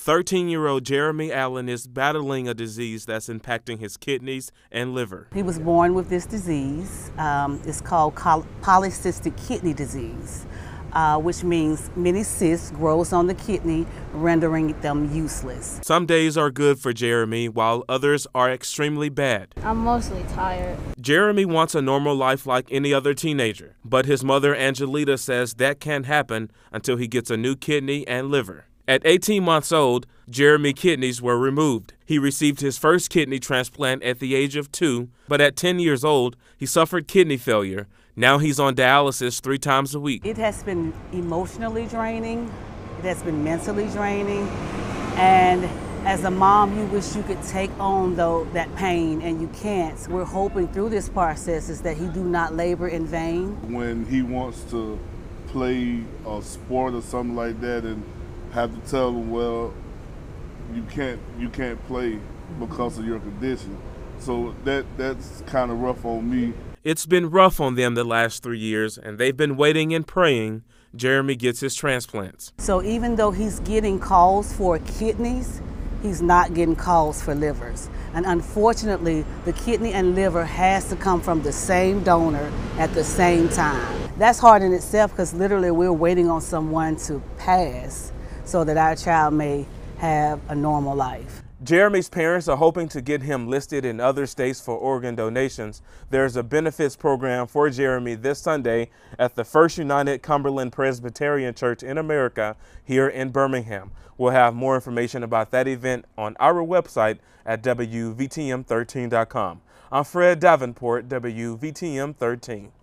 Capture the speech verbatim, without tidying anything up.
thirteen-year-old Jeremie Allen is battling a disease that's impacting his kidneys and liver. He was born with this disease. Um, it's called polycystic kidney disease, uh, which means many cysts grows on the kidney, rendering them useless. Some days are good for Jeremie, while others are extremely bad. I'm mostly tired. Jeremie wants a normal life like any other teenager, but his mother, Angelita, says that can't happen until he gets a new kidney and liver. At eighteen months old, Jeremie's kidneys were removed. He received his first kidney transplant at the age of two, but at ten years old, he suffered kidney failure. Now he's on dialysis three times a week. It has been emotionally draining, it has been mentally draining, and as a mom, you wish you could take on though that pain, and you can't. So we're hoping through this process is that he do not labor in vain. When he wants to play a sport or something like that, and have to tell them, well, you can't you can't play because of your condition. So that that's kind of rough on me. It's been rough on them the last three years, and they've been waiting and praying Jeremie gets his transplants. So even though he's getting calls for kidneys, he's not getting calls for livers. And unfortunately, the kidney and liver has to come from the same donor at the same time. That's hard in itself because literally we're waiting on someone to pass so that our child may have a normal life. Jeremie's parents are hoping to get him listed in other states for organ donations. There's a benefits program for Jeremie this Sunday at the First United Cumberland Presbyterian Church in America here in Birmingham. We'll have more information about that event on our website at W V T M thirteen dot com. I'm Fred Davenport, W V T M thirteen.